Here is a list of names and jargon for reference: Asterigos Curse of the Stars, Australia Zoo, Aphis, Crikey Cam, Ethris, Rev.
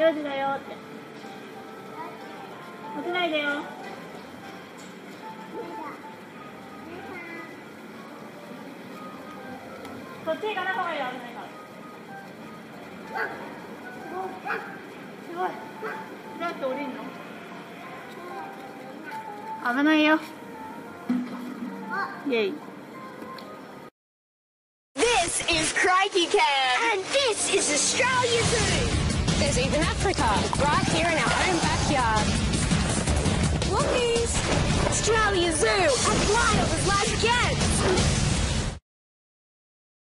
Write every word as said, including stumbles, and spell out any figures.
よじだよって起きないでよ。こっち行かない方がいいよ、危ないから。すごい。どうやって降りるの？危ないよ。イエイ。 This is Crikey Cam and this is Australia Zoo. There's even Africa, right here in our own backyard. Look, Australia Zoo, a wild as life gets.